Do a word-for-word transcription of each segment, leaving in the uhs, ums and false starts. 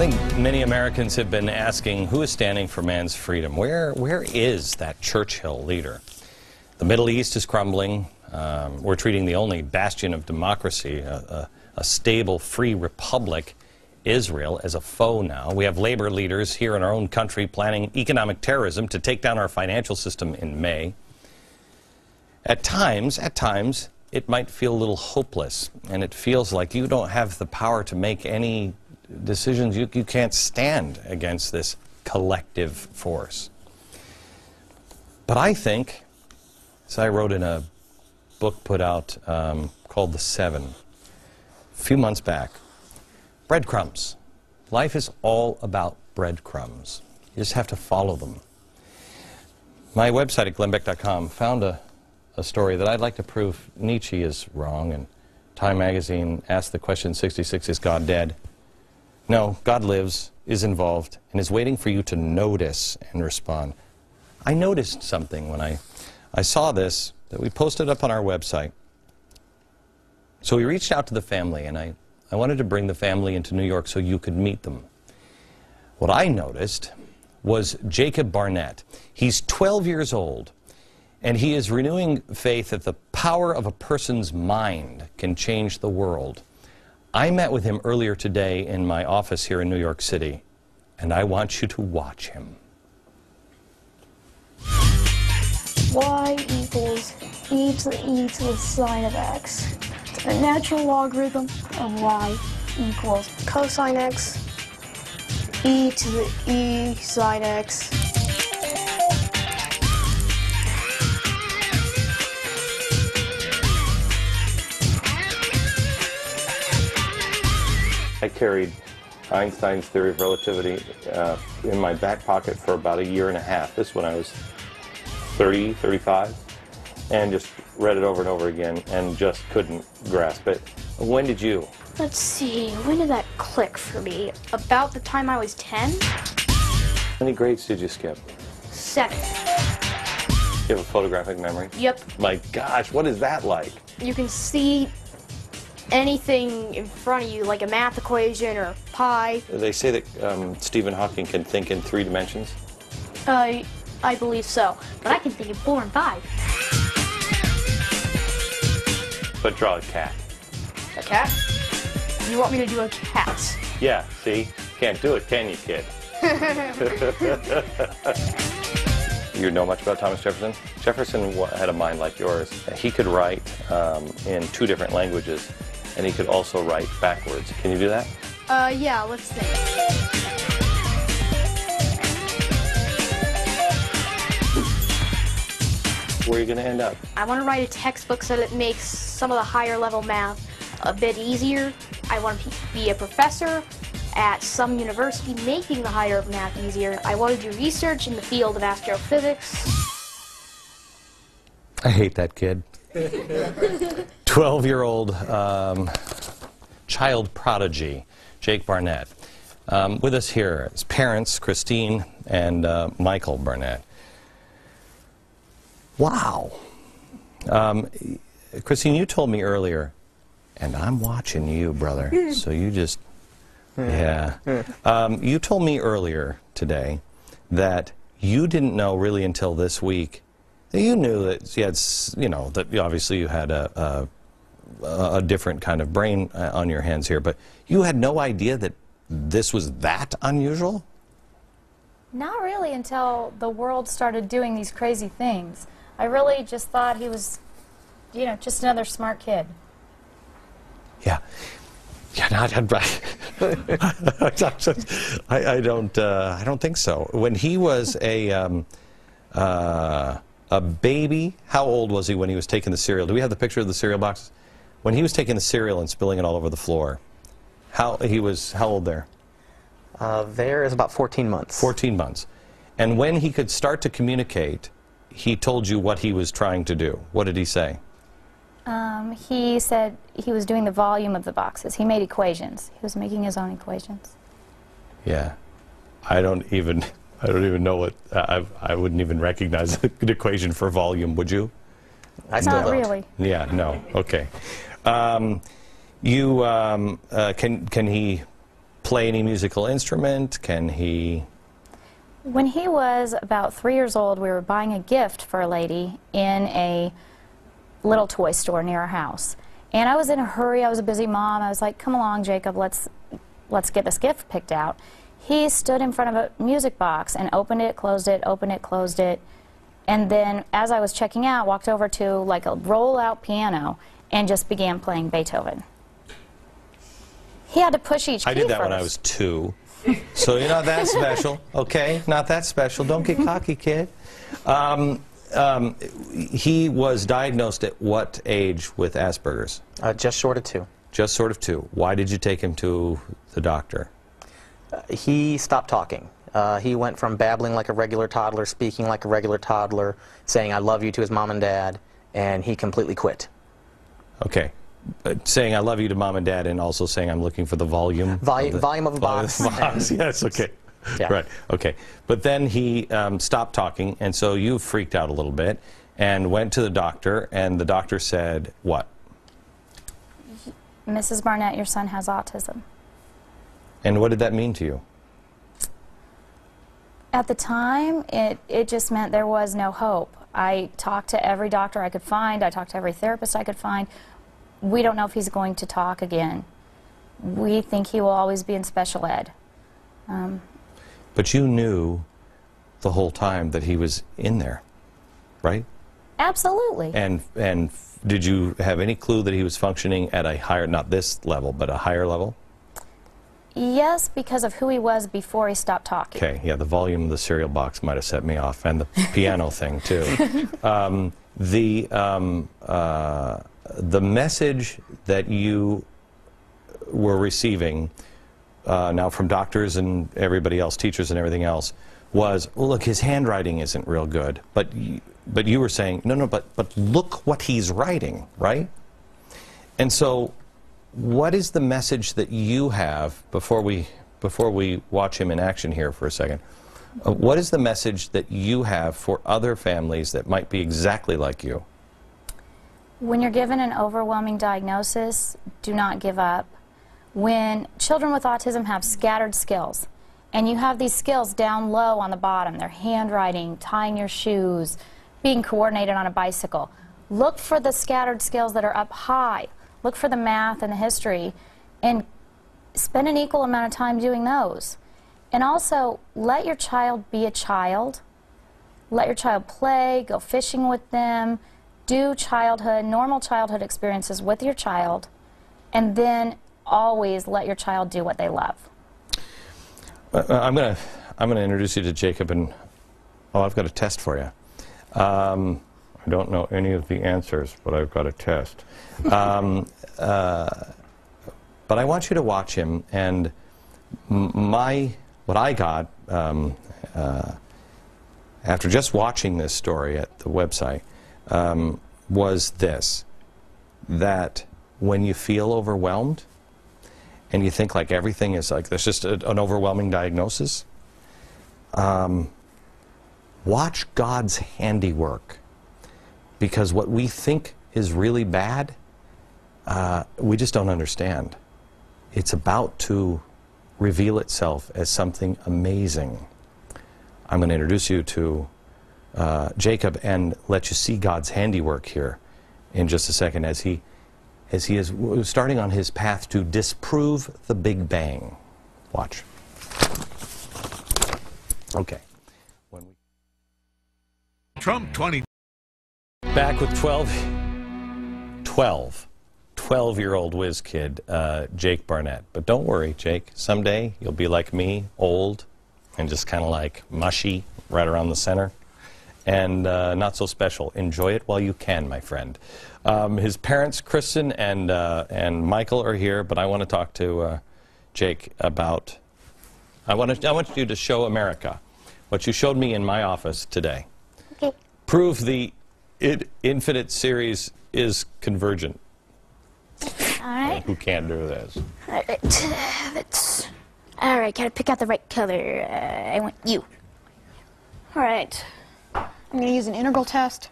I think many Americans have been asking, who is standing for man's freedom? Where, where is that Churchill leader? The Middle East is crumbling. Um, we're treating the only bastion of democracy, a, a, a stable, free republic, Israel, as a foe now. We have labor leaders here in our own country planning economic terrorism to take down our financial system in May. At times, at times, it might feel a little hopeless, and it feels like you don't have the power to make any decisions. You, you can't stand against this collective force. But I think, as I wrote in a book put out um, called The Seven a few months back, breadcrumbs. Life is all about breadcrumbs. You just have to follow them. My website at glenn beck dot com found a, a story that I'd like to prove Nietzsche is wrong, and Time magazine asked the question, sixty-six, is God dead? No, God lives, is involved, and is waiting for you to notice and respond. I noticed something when I, I saw this that we posted up on our website. So we reached out to the family, and I, I wanted to bring the family into New York so you could meet them. What I noticed was Jacob Barnett. He's twelve years old, and he is renewing faith that the power of a person's mind can change the world. I met with him earlier today in my office here in New York City, and I want you to watch him. Y equals e to the e to the sine of x. The natural logarithm of y equals cosine x, e to the e sine x. I carried Einstein's theory of relativity uh, in my back pocket for about a year and a half. This when I was thirty, thirty-five, and just read it over and over again and just couldn't grasp it. When did you? Let's see, when did that click for me? About the time I was ten. How many grades did you skip? Seven. You have a photographic memory? Yep. My gosh, what is that like? You can see anything in front of you, like a math equation or pi. They say that um, Stephen Hawking can think in three dimensions? Uh, I believe so, but I can think in four and five. But draw a cat. A cat? You want me to do a cat? Yeah, see? Can't do it, can you, kid? You know much about Thomas Jefferson? Jefferson had a mind like yours. He could write um, in two different languages, and he could also write backwards. Can you do that? Uh, yeah, let's see. Where are you going to end up? I want to write a textbook so that it makes some of the higher level math a bit easier. I want to be a professor at some university making the higher math easier. I want to do research in the field of astrophysics. I hate that kid. twelve-year-old um, child prodigy, Jake Barnett. Um, with us here, his parents, Christine and uh, Michael Barnett. Wow. Um, Christine, you told me earlier, and I'm watching you, brother, so you just... Yeah. Um, you told me earlier today that you didn't know really until this week that you knew that you had, you know, that obviously you had a, a, a different kind of brain on your hands here, but you had no idea that this was that unusual? Not really until the world started doing these crazy things. I really just thought he was, you know, just another smart kid. Yeah. Yeah, not, I, I don't. Uh, I don't think so. When he was a um, uh, a baby, how old was he when he was taking the cereal? Do we have the picture of the cereal box? When he was taking the cereal and spilling it all over the floor, how he was? How old there? Uh, there is about fourteen months. Fourteen months, and when he could start to communicate, he told you what he was trying to do. What did he say? Um, he said he was doing the volume of the boxes. He made equations. He was making his own equations. Yeah, I don't even, I don't even know what, uh, I, I wouldn't even recognize the equation for volume, would you? I still don't. Not really. Yeah, no, okay. Um, you, um, uh, can, can he play any musical instrument? Can he? When he was about three years old, we were buying a gift for a lady in a little toy store near our house. And I was in a hurry. I was a busy mom. I was like, come along, Jacob, let's, let's get this gift picked out. He stood in front of a music box and opened it, closed it, opened it, closed it. And then as I was checking out, walked over to like a roll-out piano and just began playing Beethoven. He had to push each key. I did that first. When I was two. So you're not that special, okay? Not that special. Don't get cocky, kid. Um, um, he was diagnosed at what age with Asperger's? Uh, just short of two. Just short of two. Why did you take him to the doctor? Uh, he stopped talking. Uh, he went from babbling like a regular toddler, speaking like a regular toddler, saying I love you to his mom and dad, and he completely quit. Okay. Uh, saying I love you to mom and dad, and also saying I'm looking for the volume. Vol of the, volume of a box. Of box. Yes, okay. Yeah. Right, okay. But then he um, stopped talking, and so you freaked out a little bit and went to the doctor, and the doctor said what? Missus Barnett, your son has autism. And what did that mean to you? At the time, it, it just meant there was no hope. I talked to every doctor I could find. I talked to every therapist I could find. We don't know if he's going to talk again. We think he will always be in special ed. Um, but you knew the whole time that he was in there, right? Absolutely. And, and did you have any clue that he was functioning at a higher, not this level, but a higher level? Yes, because of who he was before he stopped talking. Okay, yeah, the volume of the cereal box might have set me off, and the piano thing, too. Um, the... Um, uh, The message that you were receiving uh, now from doctors and everybody else, teachers and everything else, was, well, look, his handwriting isn't real good. But you, but you were saying, no, no, but, but look what he's writing, right? And so what is the message that you have, before we, before we watch him in action here for a second, uh, what is the message that you have for other families that might be exactly like you? When you're given an overwhelming diagnosis, do not give up. When children with autism have scattered skills, and you have these skills down low on the bottom, their handwriting, tying your shoes, being coordinated on a bicycle, look for the scattered skills that are up high. Look for the math and the history, and spend an equal amount of time doing those. And also, let your child be a child. Let your child play, go fishing with them, do childhood, normal childhood experiences with your child, and then always let your child do what they love. Uh, I'm gonna, I'm gonna introduce you to Jacob, and oh, I've got a test for you. Um, I don't know any of the answers, but I've got a test. Um, uh, but I want you to watch him, and my, what I got um, uh, after just watching this story at the website. Um, was this, that when you feel overwhelmed and you think like everything is like, there's just a, an overwhelming diagnosis, um, watch God's handiwork, because what we think is really bad, uh, we just don't understand. It's about to reveal itself as something amazing. I'm going to introduce you to Uh, Jacob, and let you see God's handiwork here in just a second as he, as he is w starting on his path to disprove the Big Bang. Watch. Okay. When we Trump twenty. Back with twelve, twelve, twelve-year-old whiz kid, uh, Jake Barnett. But don't worry, Jake. Someday you'll be like me, old, and just kind of like mushy right around the center. And uh, not so special. Enjoy it while you can, my friend. Um, his parents, Kristen and, uh, and Michael, are here, but I want to talk to uh, Jake about... I want, to, I want you to show America what you showed me in my office today. Okay. Prove the it, infinite series is convergent. All right. Who can't do this? All right. That's, all right, got to pick out the right color. Uh, I want you. All right. I'm going to use an integral test.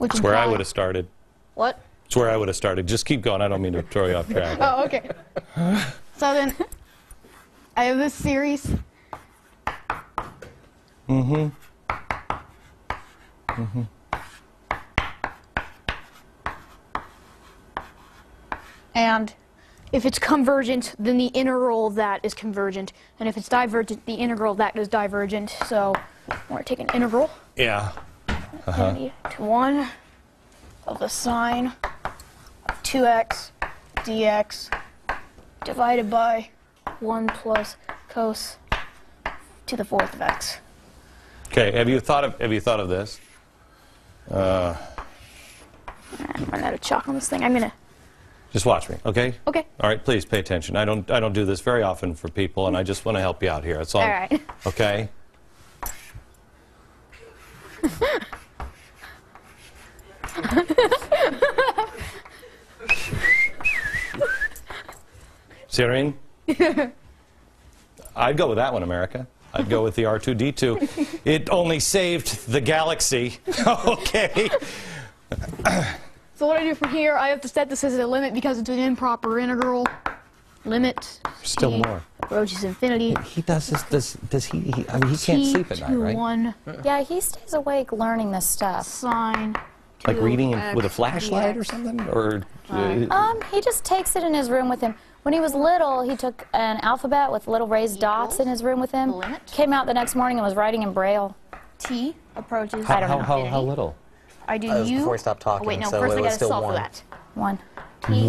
That's where I would have started. What? It's where I would have started. Just keep going. I don't mean to throw you off track. Oh, okay. So then, I have this series. Mm-hmm. Mm-hmm. And if it's convergent, then the integral of that is convergent. And if it's divergent, the integral of that is divergent. So we're going to take an integral. Yeah. Uh-huh. To one of the sine of two x dx divided by one plus cos to the fourth of x. Okay, have you thought of have you thought of this? Uh, I'm running out of chalk on this thing. I'm gonna just watch me, okay? Okay. All right, please pay attention. I don't I don't do this very often for people, and I just want to help you out here. That's all. All right. Okay. Serene? I'd go with that one, America. I'd go with the R two D two. It only saved the galaxy. Okay. So what do I do from here? I have to set this as a limit because it's an improper integral. Limit. Still t more. Approaches infinity. He does this. Does, does he, he? I mean, he can't sleep at night, right? one. Yeah, he stays awake learning this stuff. Sine. Like reading with a flashlight or something, or uh, um, he just takes it in his room with him. When he was little, he took an alphabet with little raised dots in his room with him. Came out the next morning and was writing in Braille. T approaches. How, I don't how, know. How, how little? I do. Uh, you. Before he stopped talking, oh, wait, no, so first it was I still solve one. For that. One.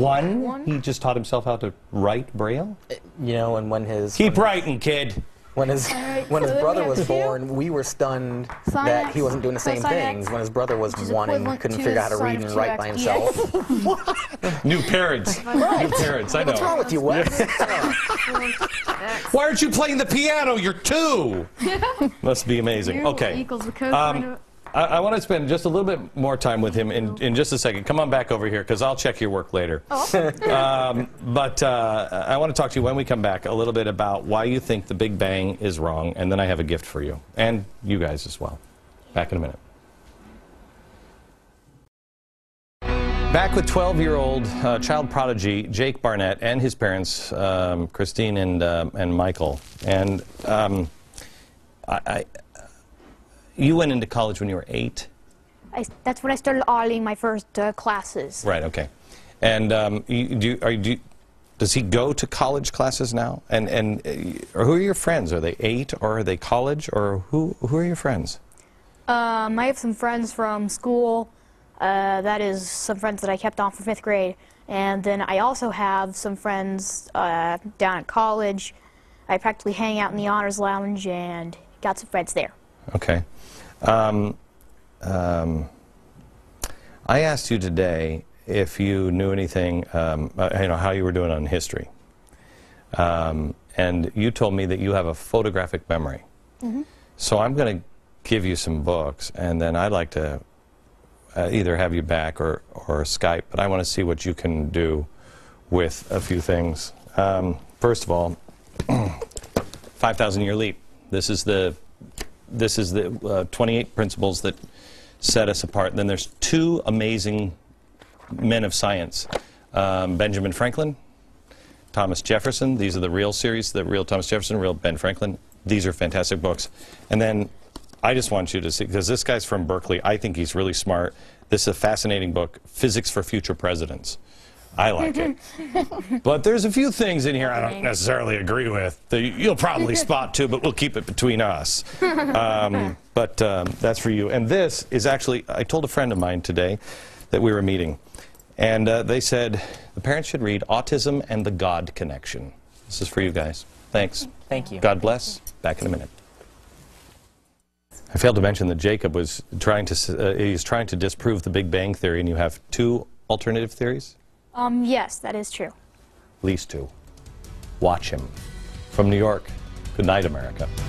One? one. He just taught himself how to write Braille. It, you know, and when his keep when writing, kid. When his, right, when so his brother was born, we were stunned sine that he wasn't doing the same things. X, when his brother was one and couldn't figure out how to read and write by himself. New parents. New parents, I know. What's wrong with you, Wes? Why aren't you playing the piano? You're two. Must be amazing. Okay. Um, I, I want to spend just a little bit more time with him in, in just a second. Come on back over here, because I'll check your work later. Oh. um, but uh, I want to talk to you when we come back a little bit about why you think the Big Bang is wrong, and then I have a gift for you, and you guys as well. Back in a minute. Back with twelve-year-old uh, child prodigy Jake Barnett and his parents, um, Christine and, uh, and Michael. And um, I... I You went into college when you were eight? I, that's when I started auditing my first uh, classes. Right, okay. And um, you, do, are you, do, does he go to college classes now? And, and uh, who are your friends? Are they eight, or are they college, or who, who are your friends? Um, I have some friends from school. Uh, that is some friends that I kept on from fifth grade. And then I also have some friends uh, down at college. I practically hang out in the honors lounge and got some friends there. Okay. Um, um, I asked you today if you knew anything, um, uh, you know, how you were doing on history. Um, and you told me that you have a photographic memory. Mm-hmm. So I'm going to give you some books, and then I'd like to uh, either have you back or, or Skype, but I want to see what you can do with a few things. Um, first of all, five thousand year leap. This is the This is the uh, twenty-eight principles that set us apart. And then there's two amazing men of science, um, Benjamin Franklin, Thomas Jefferson. These are the real series, the real Thomas Jefferson, real Ben Franklin. These are fantastic books. And then I just want you to see, because this guy's from Berkeley. I think he's really smart. This is a fascinating book, Physics for Future Presidents. I like it. But there's a few things in here I don't necessarily agree with that you'll probably spot too, but we'll keep it between us. Um, but um, that's for you. And this is actually, I told a friend of mine today that we were meeting, and uh, they said the parents should read Autism and the God Connection. This is for you guys. Thanks. Thank you. God bless. Back in a minute. I failed to mention that Jacob was trying to, uh, he's trying to disprove the Big Bang Theory, and you have two alternative theories? Um, yes, that is true. At least two. Watch him. From New York, good night, America.